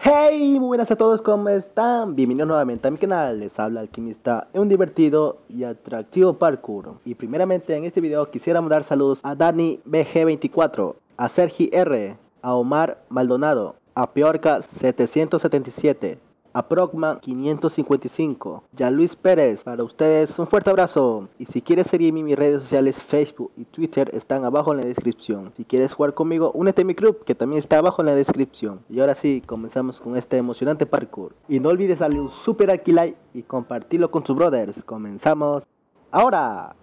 Hey, muy buenas a todos, ¿cómo están? Bienvenidos nuevamente a mi canal, les habla Alquimista en un divertido y atractivo parkour. Y primeramente en este video quisiera mandar saludos a Dani BG24, a Sergi R, a Omar Maldonado, a Peorca777, a Progma 555, Gianluis Pérez. Para ustedes un fuerte abrazo. Y si quieres seguirme, mis redes sociales Facebook y Twitter están abajo en la descripción. Si quieres jugar conmigo, únete a mi club que también está abajo en la descripción. Y ahora sí, comenzamos con este emocionante parkour. Y no olvides darle un super aquí like y compartirlo con tus brothers. Comenzamos ahora.